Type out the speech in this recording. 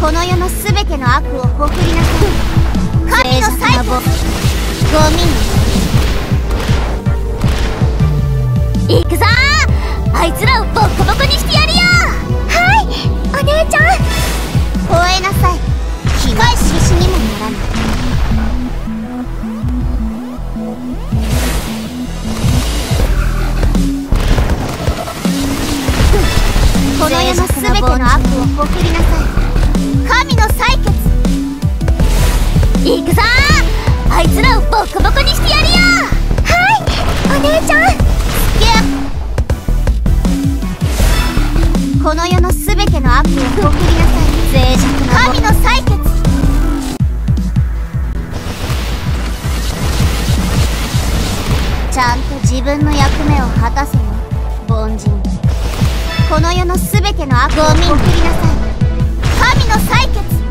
この世のすべての悪をほふりなさい。神の最後ゴミ。行くぞー、あいつらをボッコボコにしてやるよ。はいお姉ちゃん、吠えなさい。被害者石にもならない。この世のすべての悪をほふりなさい。神の採血。行くぞー、あいつらをボコボコにしてやるよ。はいお姉ちゃん、ギュッ。この世のすべての悪を送りなさい。神の採血。ちゃんと自分の役目を果たせよ、凡人。この世のすべての悪を送りなさい。神の採血。